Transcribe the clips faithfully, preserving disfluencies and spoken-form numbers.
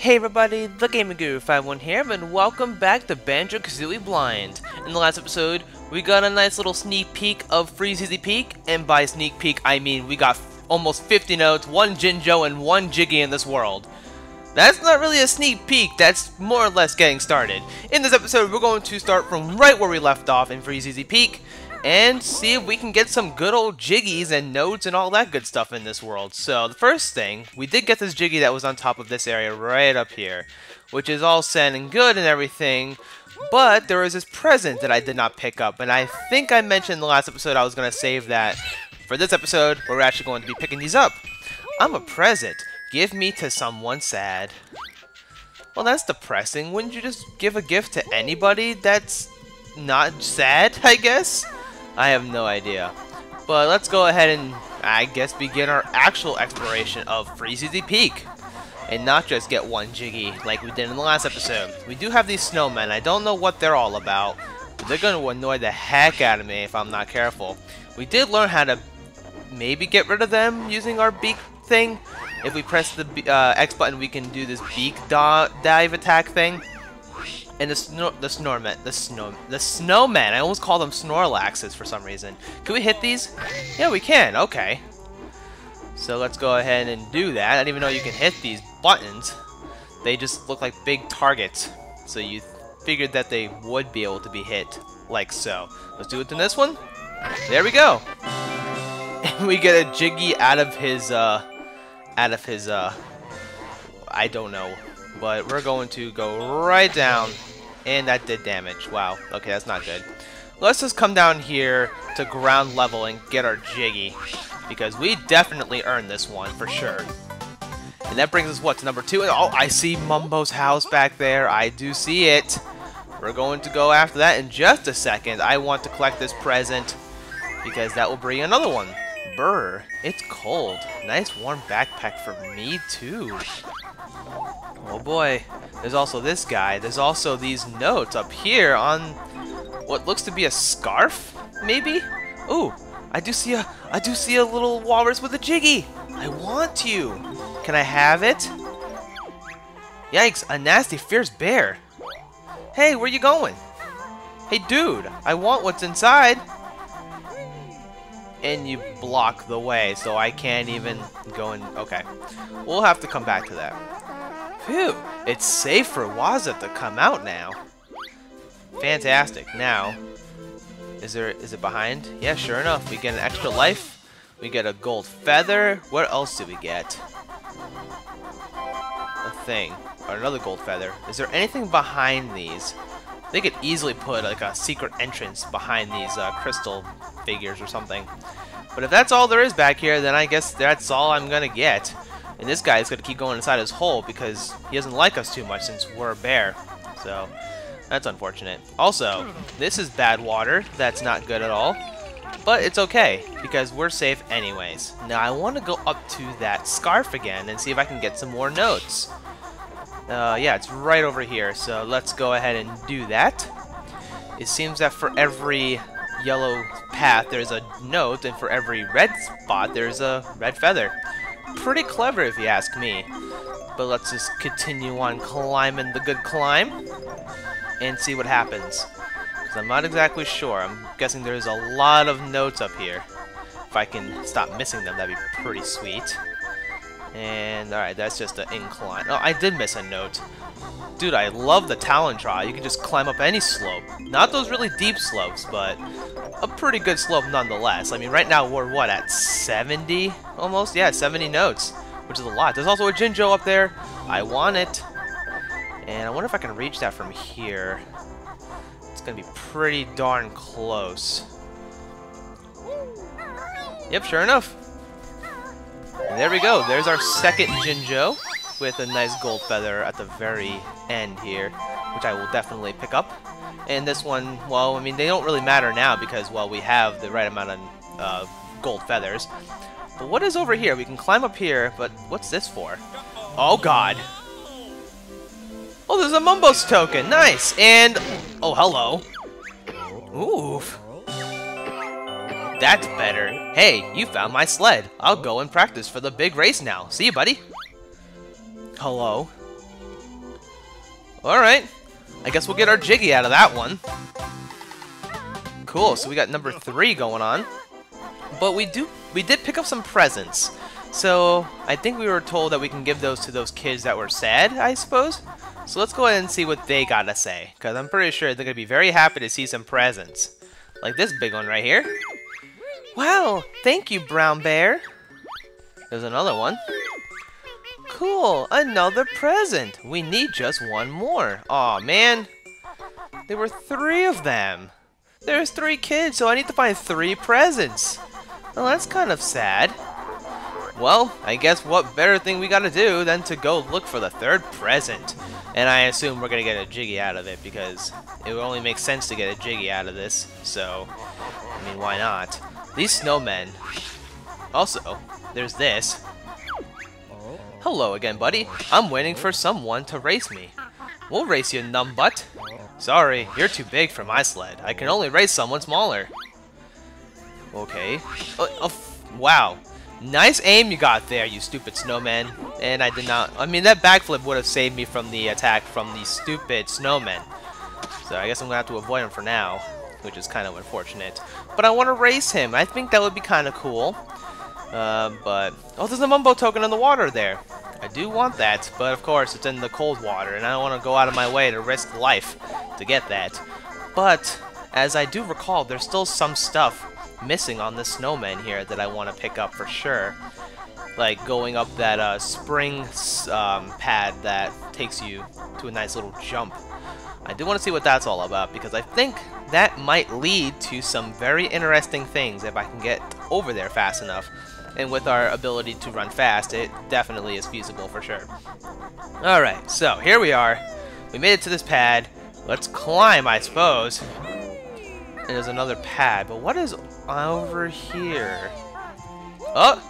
Hey everybody, the Gaming Guru five one here, and welcome back to Banjo-Kazooie Blind. In the last episode, we got a nice little sneak peek of Freezeezy Peak, and by sneak peek I mean we got almost fifty notes, one Jinjo, and one Jiggy in this world. That's not really a sneak peek, that's more or less getting started. In this episode, we're going to start from right where we left off in Freezeezy Peak, and see if we can get some good old Jiggies and nodes and all that good stuff in this world. So the first thing, we did get this Jiggy that was on top of this area right up here, which is all sounding good and everything, but there was this present that I did not pick up, and I think I mentioned in the last episode I was going to save that for this episode where we're actually going to be picking these up. I'm a present. Give me to someone sad. Well, that's depressing. Wouldn't you just give a gift to anybody that's not sad, I guess? I have no idea, but let's go ahead and, I guess, begin our actual exploration of Freezeezy Peak, and not just get one Jiggy like we did in the last episode. We do have these snowmen. I don't know what they're all about, but they're going to annoy the heck out of me if I'm not careful. We did learn how to maybe get rid of them using our beak thing. If we press the uh, X button, we can do this beak dive attack thing. And the snor the snorman, the snow, the snowman. I almost call them Snorlaxes for some reason. Can we hit these? Yeah, we can. Okay. So let's go ahead and do that. I didn't even know you can hit these buttons. They just look like big targets. So you figured that they would be able to be hit, like so. Let's do it in this one. There we go. And we get a Jiggy out of his, uh, out of his, uh, I don't know. But we're going to go right down, and that did damage. Wow, okay, that's not good. Let's just come down here to ground level and get our Jiggy, because we definitely earned this one for sure. And that brings us, what, to number two? And oh, I see Mumbo's house back there. I do see it. We're going to go after that in just a second. I want to collect this present, because that will bring another one. Brr, it's cold. Nice warm backpack for me, too. Oh boy, there's also this guy. There's also these notes up here on what looks to be a scarf, maybe? Ooh, I do see a, I do see a little walrus with a Jiggy. I want you. Can I have it? Yikes, a nasty, fierce bear. Hey, where you going? Hey dude, I want what's inside. And you block the way, so I can't even go in. Okay, we'll have to come back to that. Phew, it's safe for Wazza to come out now. Fantastic. Now, is there, is it behind? Yeah, sure enough. We get an extra life. We get a gold feather. What else do we get? A thing. Or another gold feather. Is there anything behind these? They could easily put like a secret entrance behind these uh, crystal figures or something. But if that's all there is back here, then I guess that's all I'm going to get. And this guy is going to keep going inside his hole because he doesn't like us too much since we're a bear. So, that's unfortunate. Also, this is bad water. That's not good at all. But it's okay because we're safe anyways. Now, I want to go up to that scarf again and see if I can get some more notes. Uh, yeah, it's right over here. So, let's go ahead and do that. It seems that for every yellow path, there's a note. And for every red spot, there's a red feather. Pretty clever if you ask me, but let's just continue on climbing the good climb and see what happens, because I'm not exactly sure. I'm guessing there's a lot of notes up here. If I can stop missing them, that'd be pretty sweet. And alright, that's just an incline. Oh, I did miss a note. Dude, I love the Talon Trot. You can just climb up any slope. Not those really deep slopes, but a pretty good slope nonetheless. I mean, right now we're, what, at seventy almost? Yeah, seventy notes, which is a lot. There's also a Jinjo up there. I want it. And I wonder if I can reach that from here. It's going to be pretty darn close. Yep, sure enough. And there we go. There's our second Jinjo with a nice gold feather at the very end here, which I will definitely pick up. And this one, well, I mean, they don't really matter now because, well, we have the right amount of uh, gold feathers. But what is over here? We can climb up here, but what's this for? Oh, God. Oh, there's a Mumbo's token. Nice. And, oh, hello. Oof. That's better. Hey, you found my sled. I'll go and practice for the big race now. See you, buddy. Hello. Alright. I guess we'll get our Jiggy out of that one. Cool, so we got number three going on. But we do we did pick up some presents. So I think we were told that we can give those to those kids that were sad, I suppose. So let's go ahead and see what they gotta say, because I'm pretty sure they're gonna be very happy to see some presents. Like this big one right here. Wow, thank you, Brown Bear. There's another one. Cool, another present. We need just one more. Aw, man. There were three of them. There's three kids, so I need to find three presents. Well, that's kind of sad. Well, I guess what better thing we gotta do than to go look for the third present. And I assume we're gonna get a Jiggy out of it, because it would only make sense to get a Jiggy out of this. So, I mean, why not? These snowmen. Also, there's this. Hello again, buddy. I'm waiting for someone to race me. We'll race you, numbbutt. Sorry, you're too big for my sled. I can only race someone smaller. Okay. Oh, oh, wow. Nice aim you got there, you stupid snowman. And I did not... I mean, that backflip would have saved me from the attack from the stupid snowman. So I guess I'm going to have to avoid him for now, which is kind of unfortunate. But I want to race him. I think that would be kind of cool. Uh, but... Oh, there's a Mumbo token in the water there. I do want that, but of course it's in the cold water, and I don't want to go out of my way to risk life to get that. But, as I do recall, there's still some stuff missing on the snowman here that I want to pick up for sure. Like going up that uh, spring um, pad that takes you to a nice little jump. I do want to see what that's all about, because I think that might lead to some very interesting things if I can get over there fast enough. And with our ability to run fast, it definitely is feasible for sure. Alright, so here we are. We made it to this pad. Let's climb, I suppose. And there's another pad, but what is over here? Oh!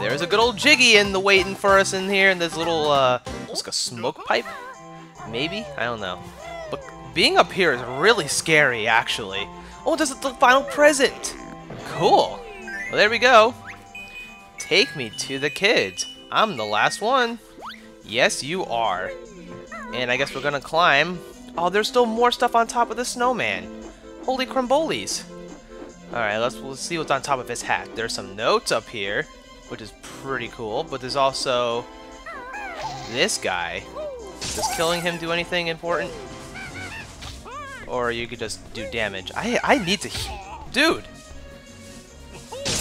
There's a good old Jiggy in the waiting for us in here in this little, uh, looks like a smoke pipe? Maybe? I don't know. But being up here is really scary, actually. Oh, there's the final present! Cool! Well, there we go. Take me to the kids. I'm the last one. Yes, you are. And I guess we're gonna climb. Oh, there's still more stuff on top of the snowman. Holy crumbolies. Alright, let's, let's see what's on top of his hat. There's some notes up here, which is pretty cool. But there's also this guy. Does killing him do anything important? Or you could just do damage. I, I need to... Dude!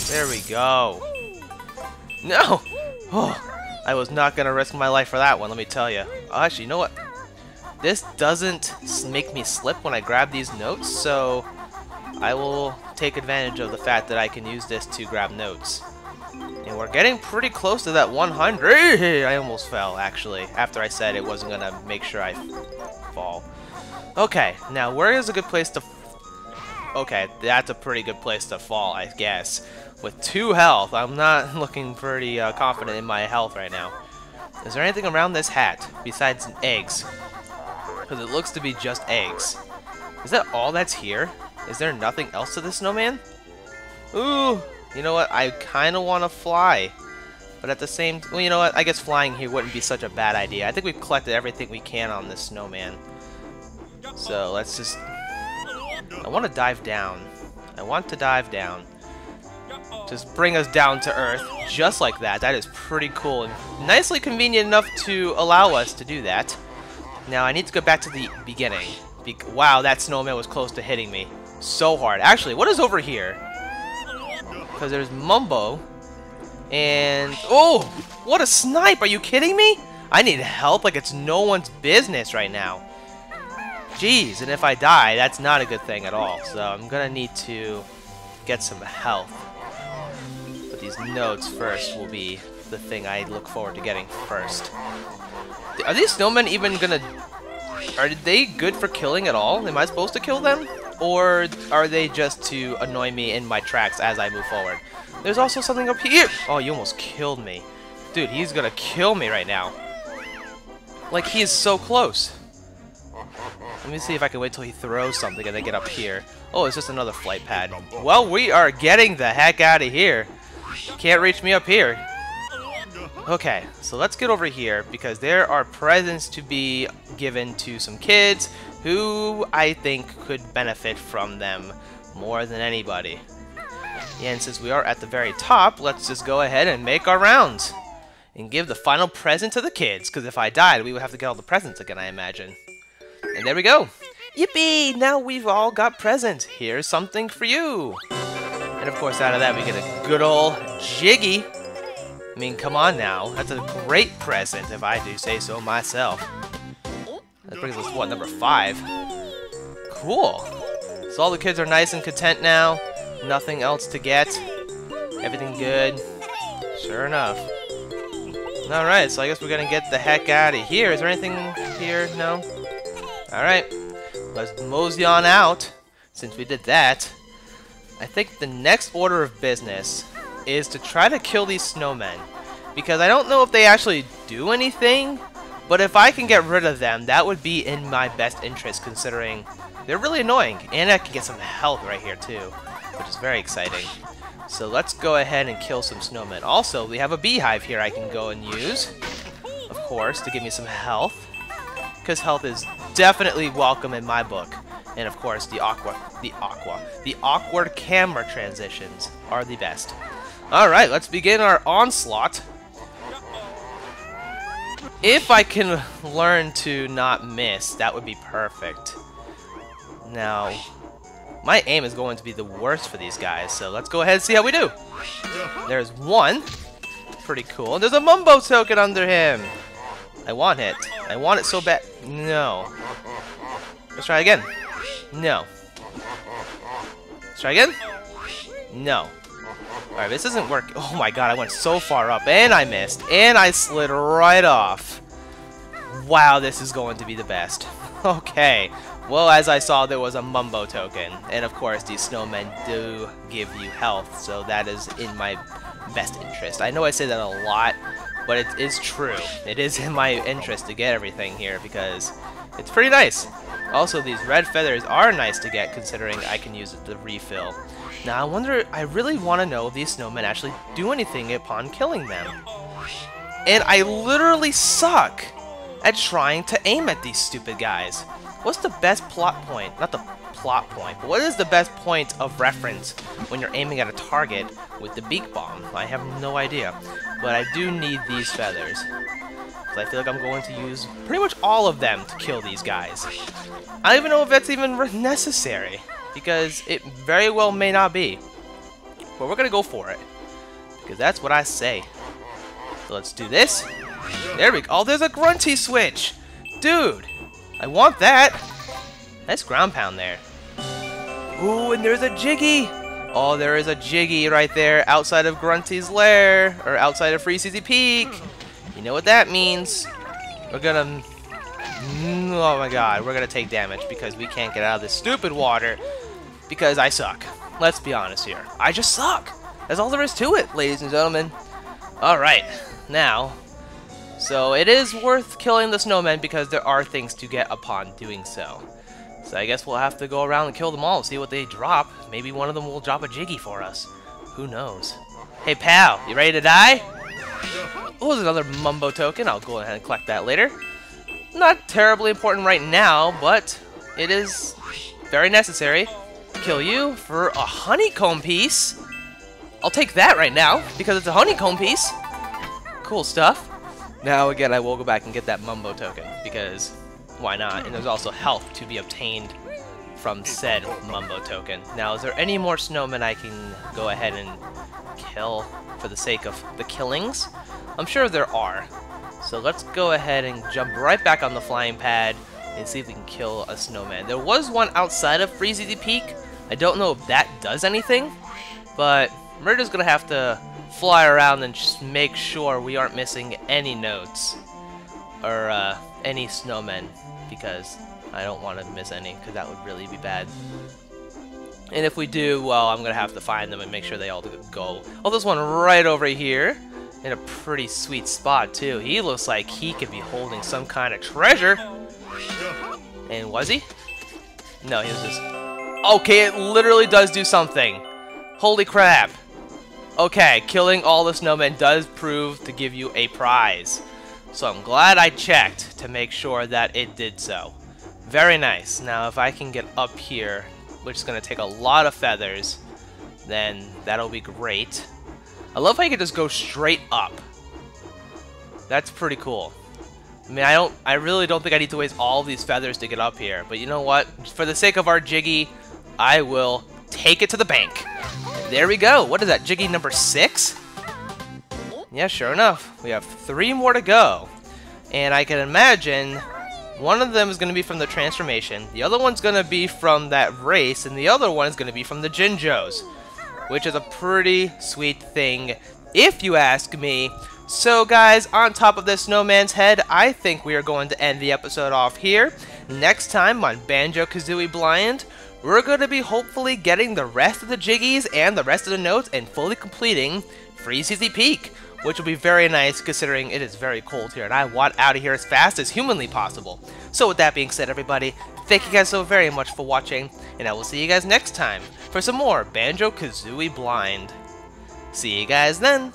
There we go. No! Oh, I was not gonna risk my life for that one, let me tell you. Actually, you know what? This doesn't make me slip when I grab these notes, so I will take advantage of the fact that I can use this to grab notes. And we're getting pretty close to that one hundred! I almost fell, actually, after I said it wasn't gonna make sure I fall. Okay, now where is a good place to... Okay, that's a pretty good place to fall, I guess. With two health, I'm not looking pretty uh, confident in my health right now. Is there anything around this hat besides eggs? Because it looks to be just eggs. Is that all that's here? Is there nothing else to this snowman? Ooh, you know what? I kind of want to fly. But at the same time, well, you know what? I guess flying here wouldn't be such a bad idea. I think we've collected everything we can on this snowman. So let's just... I want to dive down. I want to dive down. Just bring us down to earth, just like that. That is pretty cool and nicely convenient enough to allow us to do that. Now I need to go back to the beginning. Be wow, that snowman was close to hitting me so hard. Actually, what is over here? Because there's Mumbo and... Oh! What a snipe! Are you kidding me? I need help like it's no one's business right now. Jeez, and if I die, that's not a good thing at all. So I'm gonna need to get some health. But these notes first will be the thing I look forward to getting first. Are these snowmen even gonna... Are they good for killing at all? Am I supposed to kill them? Or are they just to annoy me in my tracks as I move forward? There's also something up here! Oh, you almost killed me. Dude, he's gonna kill me right now. Like, he is so close. Let me see if I can wait till he throws something and then get up here. Oh, it's just another flight pad. Well, we are getting the heck out of here. You can't reach me up here. Okay, so let's get over here because there are presents to be given to some kids who I think could benefit from them more than anybody. Yeah, and since we are at the very top, let's just go ahead and make our rounds and give the final present to the kids, because if I died, we would have to get all the presents again, I imagine. And there we go. Yippee! Now we've all got presents. Here's something for you. And of course, out of that, we get a good old Jiggy. I mean, come on now. That's a great present, if I do say so myself. That brings us, what, number five? Cool. So all the kids are nice and content now. Nothing else to get. Everything good. Sure enough. Alright, so I guess we're gonna get the heck out of here. Is there anything here? No? Alright. Let's mosey on out. Since we did that, I think the next order of business is to try to kill these snowmen, because I don't know if they actually do anything, but if I can get rid of them, that would be in my best interest, considering they're really annoying, and I can get some health right here too, which is very exciting. So let's go ahead and kill some snowmen. Also, we have a beehive here I can go and use, of course, to give me some health, because health is definitely welcome in my book. And of course, the aqua, the aqua, the awkward camera transitions are the best. Alright, let's begin our onslaught. If I can learn to not miss, that would be perfect. Now, my aim is going to be the worst for these guys, so let's go ahead and see how we do. There's one. Pretty cool. And there's a Mumbo token under him. I want it. I want it so bad. No. Let's try again. No. Let's try again. No. Alright, this doesn't work. Oh my god, I went so far up, and I missed, and I slid right off. Wow, this is going to be the best. Okay, well, as I saw, there was a Mumbo token, and of course, these snowmen do give you health, so that is in my best interest. I know I say that a lot, but it is true. It is in my interest to get everything here, because it's pretty nice. Also, these red feathers are nice to get, considering I can use the refill. Now, I wonder, I really want to know if these snowmen actually do anything upon killing them. And I literally suck at trying to aim at these stupid guys. What's the best plot point? Not the plot point, but what is the best point of reference when you're aiming at a target with the beak bomb? I have no idea. But I do need these feathers. I feel like I'm going to use pretty much all of them to kill these guys. I don't even know if that's even necessary, because it very well may not be. But we're going to go for it, because that's what I say. So let's do this. There we go. Oh, there's a Grunty switch. Dude, I want that. Nice ground pound there. Ooh, and there's a Jiggy. Oh, there is a Jiggy right there outside of Grunty's lair, or outside of Freezeezy Peak. You know what that means. We're gonna... Oh my god, we're gonna take damage because we can't get out of this stupid water because I suck. Let's be honest here. I just suck. That's all there is to it, ladies and gentlemen. Alright, now... So it is worth killing the snowmen because there are things to get upon doing so. So I guess we'll have to go around and kill them all and see what they drop. Maybe one of them will drop a Jiggy for us. Who knows? Hey pal, you ready to die? Oh, there's another Mumbo token. I'll go ahead and collect that later. Not terribly important right now, but it is very necessary. Kill you for a honeycomb piece. I'll take that right now, because it's a honeycomb piece. Cool stuff. Now, again, I will go back and get that Mumbo token, because why not? And there's also health to be obtained from said Mumbo token. Now, is there any more snowmen I can go ahead and kill for the sake of the killings? I'm sure there are. So let's go ahead and jump right back on the flying pad and see if we can kill a snowman. There was one outside of Freezeezy Peak. I don't know if that does anything, but we're just going to have to fly around and just make sure we aren't missing any notes or uh, any snowmen, because I don't want to miss any, because that would really be bad. And if we do, well, I'm going to have to find them and make sure they all go. Oh, there's one right over here. In a pretty sweet spot, too. He looks like he could be holding some kind of treasure. And was he? No, he was just... Okay, it literally does do something. Holy crap. Okay, killing all the snowmen does prove to give you a prize. So I'm glad I checked to make sure that it did so. Very nice. Now if I can get up here, which is going to take a lot of feathers, then that'll be great. I love how you can just go straight up. That's pretty cool. I mean, I don't, I really don't think I need to waste all these feathers to get up here. But you know what? For the sake of our Jiggy, I will take it to the bank. There we go. What is that, Jiggy number six? Yeah, sure enough. We have three more to go. And I can imagine one of them is going to be from the transformation. The other one's going to be from that race. And the other one is going to be from the Jinjos, which is a pretty sweet thing, if you ask me. So guys, on top of this snowman's head, I think we are going to end the episode off here. Next time on Banjo-Kazooie Blind, we're going to be hopefully getting the rest of the Jiggies and the rest of the notes and fully completing Freezeezy Peak, which will be very nice considering it is very cold here and I want out of here as fast as humanly possible. So with that being said, everybody, thank you guys so very much for watching, and I will see you guys next time for some more Banjo-Kazooie Blind. See you guys then!